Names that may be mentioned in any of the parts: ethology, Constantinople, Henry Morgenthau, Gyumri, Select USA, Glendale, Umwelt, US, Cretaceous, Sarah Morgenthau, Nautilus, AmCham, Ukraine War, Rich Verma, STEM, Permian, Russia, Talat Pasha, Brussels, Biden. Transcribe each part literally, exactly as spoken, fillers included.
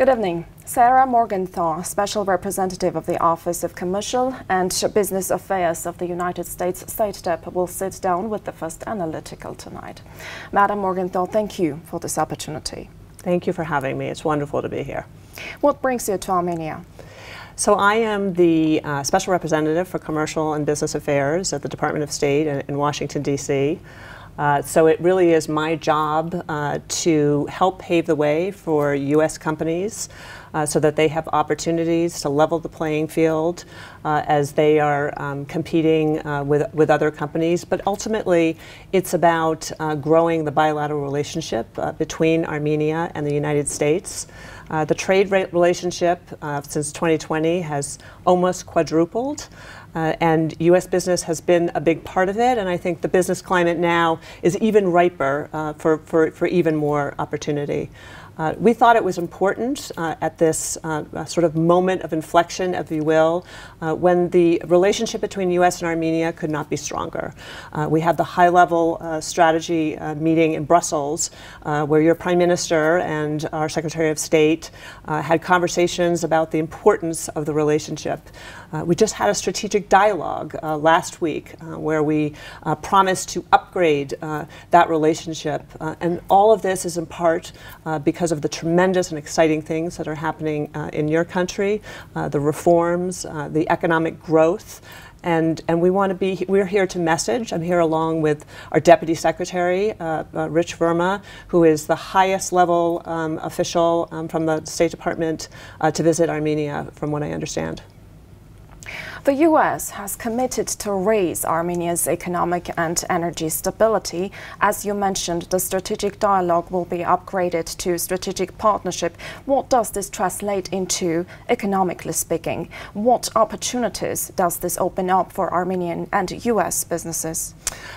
Good evening. Sarah Morgenthau, Special Representative of the Office of Commercial and Business Affairs of the United States State Department, will sit down with the First Analytical tonight. Madam Morgenthau, thank you for this opportunity. Thank you for having me. It's wonderful to be here. What brings you to Armenia? So I am the uh, Special Representative for Commercial and Business Affairs at the Department of State in, in Washington, D C Uh, so it really is my job uh, to help pave the way for U S companies uh, so that they have opportunities to level the playing field uh, as they are um, competing uh, with, with other companies. But ultimately, it's about uh, growing the bilateral relationship uh, between Armenia and the United States. Uh, the trade rate relationship uh, since twenty twenty has almost quadrupled. Uh, and U S business has been a big part of it, and I think the business climate now is even riper uh, for, for, for even more opportunity. Uh, we thought it was important uh, at this uh, sort of moment of inflection, if you will, uh, when the relationship between U S and Armenia could not be stronger. Uh, we had the high-level uh, strategy uh, meeting in Brussels, uh, where your Prime Minister and our Secretary of State uh, had conversations about the importance of the relationship. Uh, we just had a strategic dialogue uh, last week, uh, where we uh, promised to upgrade uh, that relationship, uh, and all of this is in part uh, because of the tremendous and exciting things that are happening uh, in your country, uh, the reforms, uh, the economic growth. And, and we want to be, we're here to message. I'm here along with our Deputy Secretary, uh, uh, Rich Verma, who is the highest level um, official um, from the State Department uh, to visit Armenia, from what I understand. The U S has committed to raise Armenia's economic and energy stability. As you mentioned, the strategic dialogue will be upgraded to strategic partnership. What does this translate into, economically speaking? What opportunities does this open up for Armenian and U S businesses?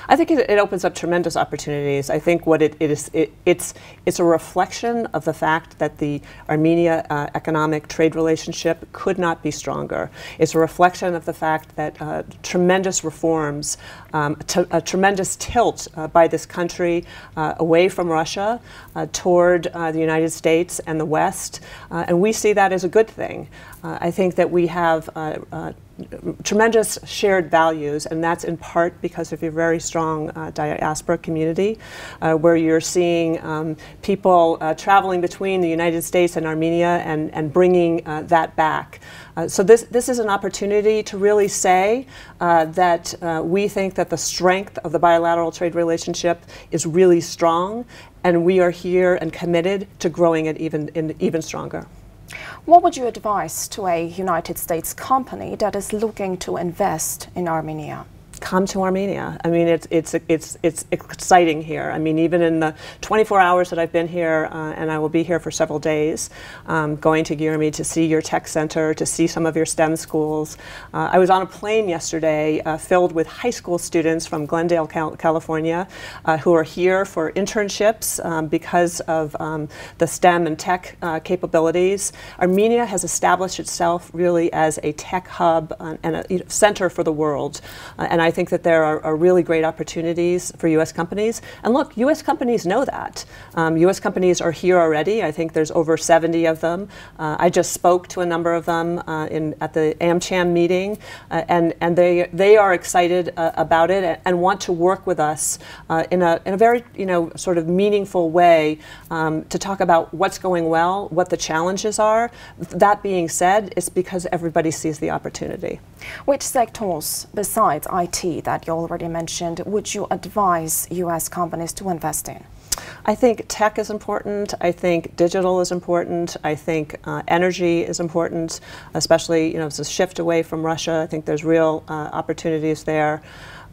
I think it, it opens up tremendous opportunities. I think what it, it is, it, it's, it's a reflection of the fact that the Armenia uh, economic trade relationship could not be stronger. It's a reflection of the fact that uh, tremendous reforms, um, a tremendous tilt uh, by this country uh, away from Russia uh, toward uh, the United States and the West, uh, and we see that as a good thing. Uh, I think that we have uh, uh, tremendous shared values, and that's in part because of your very strong uh, diaspora community, uh, where you're seeing um, people uh, traveling between the United States and Armenia and, and bringing uh, that back. Uh, so this, this is an opportunity to really say uh, that uh, we think that the strength of the bilateral trade relationship is really strong, and we are here and committed to growing it even, in, even stronger. What would you advise to a United States company that is looking to invest in Armenia? Come to Armenia. I mean, it's, it's, it's, it's exciting here. I mean, even in the twenty-four hours that I've been here, uh, and I will be here for several days, um, going to Gyumri to see your tech center, to see some of your STEM schools. Uh, I was on a plane yesterday uh, filled with high school students from Glendale, Cal California, uh, who are here for internships um, because of um, the STEM and tech uh, capabilities. Armenia has established itself really as a tech hub and, and a you know, center for the world. Uh, and I think that there are, are really great opportunities for U S companies. And look, U S companies know that. Um, U S companies are here already. I think there's over seventy of them. Uh, I just spoke to a number of them uh, in, at the AmCham meeting, uh, and, and they, they are excited uh, about it and want to work with us uh, in, a, in a very you know, sort of meaningful way um, to talk about what's going well, what the challenges are. That being said, it's because everybody sees the opportunity. Which sectors, besides I T, that you already mentioned, would you advise U S companies to invest in? I think tech is important. I think digital is important. I think uh, energy is important, especially, you know, it's a shift away from Russia. I think there's real uh, opportunities there.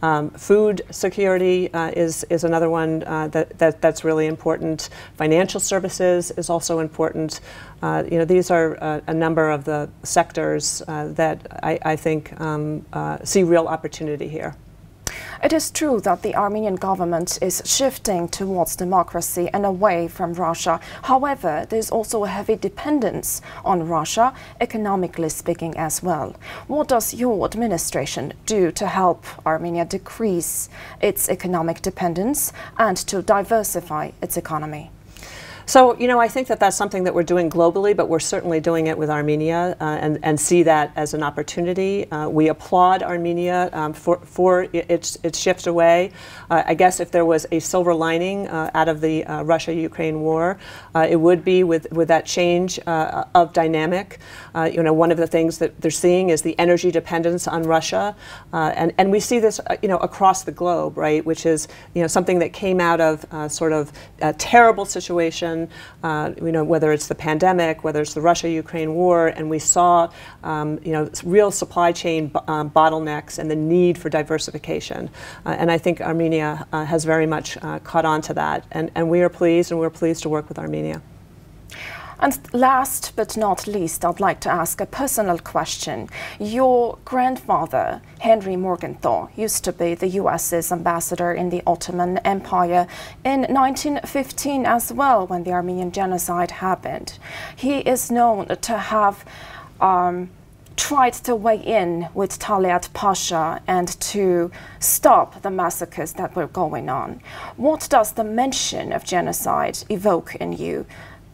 Um, food security uh, is, is another one uh, that, that, that's really important. Financial services is also important. Uh, you know, these are uh, a number of the sectors uh, that I, I think um, uh, see real opportunity here. It is true that the Armenian government is shifting towards democracy and away from Russia. However, there is also a heavy dependence on Russia, economically speaking as well. What does your administration do to help Armenia decrease its economic dependence and to diversify its economy? So, you know, I think that that's something that we're doing globally, but we're certainly doing it with Armenia uh, and, and see that as an opportunity. Uh, we applaud Armenia um, for, for its, its shift away. Uh, I guess if there was a silver lining uh, out of the uh, Russia-Ukraine war, uh, it would be with, with that change uh, of dynamic. Uh, you know, one of the things that they're seeing is the energy dependence on Russia. Uh, and, and we see this, uh, you know, across the globe, right, which is, you know, something that came out of uh, sort of a terrible situation. Uh, you know, whether it's the pandemic, whether it's the Russia-Ukraine war, and we saw, um, you know, real supply chain um, bottlenecks and the need for diversification. Uh, and I think Armenia uh, has very much uh, caught on to that. And, and we are pleased, and we're pleased to work with Armenia. And last but not least, I'd like to ask a personal question. Your grandfather, Henry Morgenthau, used to be the U S's ambassador in the Ottoman Empire in nineteen fifteen as well, when the Armenian genocide happened. He is known to have um, tried to weigh in with Talat Pasha and to stop the massacres that were going on. What does the mention of genocide evoke in you?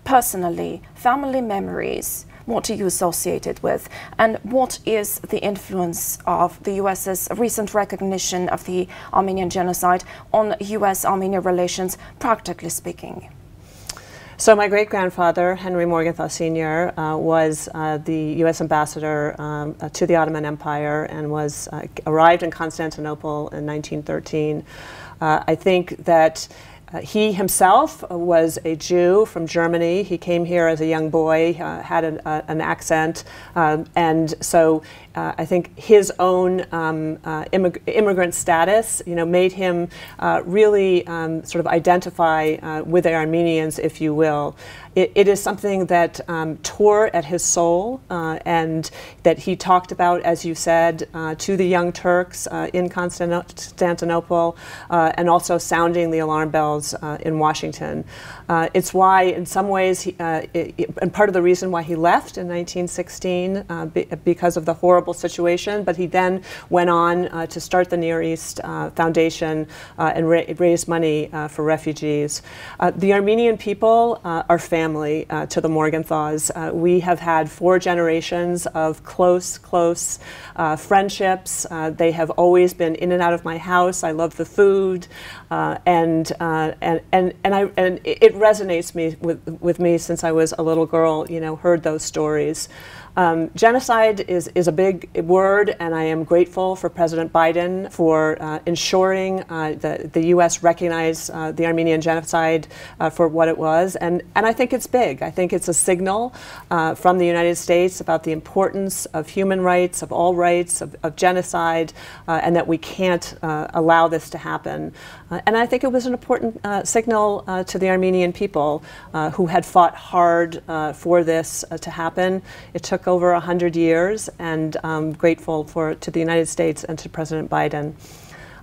Personally, family memories, what are you associated with? And what is the influence of the U S's recent recognition of the Armenian genocide on U S-Armenia relations, practically speaking? So my great-grandfather, Henry Morgenthau Senior, uh, was uh, the U S ambassador um, uh, to the Ottoman Empire and was uh, arrived in Constantinople in nineteen thirteen. Uh, I think that Uh, he himself uh, was a Jew from Germany. He came here as a young boy, uh, had an, uh, an accent, um, and so uh, I think his own um, uh, immig immigrant status, you know, made him uh, really um, sort of identify uh, with the Armenians, if you will. It, it is something that um, tore at his soul, uh, and that he talked about, as you said, uh, to the young Turks uh, in Constantinople, uh, and also sounding the alarm bells Uh, in Washington. Uh, it's why, in some ways, he, uh, it, it, and part of the reason why he left in nineteen sixteen uh, be, because of the horrible situation, but he then went on uh, to start the Near East uh, Foundation uh, and ra raise money uh, for refugees. Uh, the Armenian people uh, are family uh, to the Morgenthaus. Uh, we have had four generations of close, close uh, friendships. Uh, they have always been in and out of my house. I love the food, uh, and uh, And and and I and it resonates me with with me since I was a little girl. You know, heard those stories. Um, genocide is is a big word, and I am grateful for President Biden for uh, ensuring uh, that the U S recognize uh, the Armenian genocide uh, for what it was. And and I think it's big. I think it's a signal uh, from the United States about the importance of human rights, of all rights, of, of genocide, uh, and that we can't uh, allow this to happen. Uh, and I think it was an important Uh, signal uh, to the Armenian people uh, who had fought hard uh, for this uh, to happen. It took over a hundred years, and I'm grateful for to the United States and to President Biden.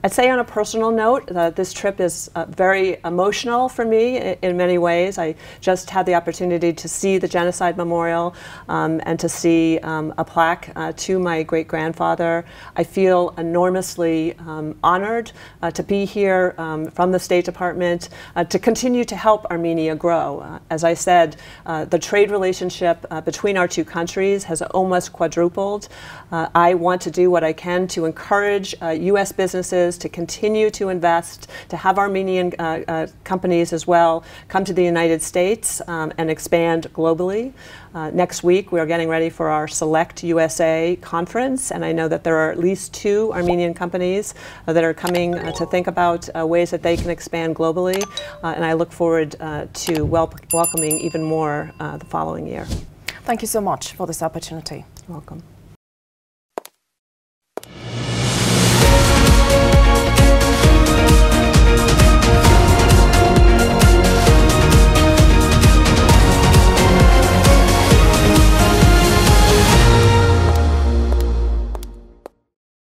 I'd say on a personal note, uh, this trip is uh, very emotional for me in, in many ways. I just had the opportunity to see the genocide memorial um, and to see um, a plaque uh, to my great-grandfather. I feel enormously um, honored uh, to be here um, from the State Department uh, to continue to help Armenia grow. Uh, as I said, uh, the trade relationship uh, between our two countries has almost quadrupled. Uh, I want to do what I can to encourage uh, U S businesses to continue to invest, to have Armenian uh, uh, companies as well come to the United States um, and expand globally. Uh, next week, we are getting ready for our Select U S A conference, and I know that there are at least two Armenian companies uh, that are coming uh, to think about uh, ways that they can expand globally, uh, and I look forward uh, to wel welcoming even more uh, the following year. Thank you so much for this opportunity. You're welcome.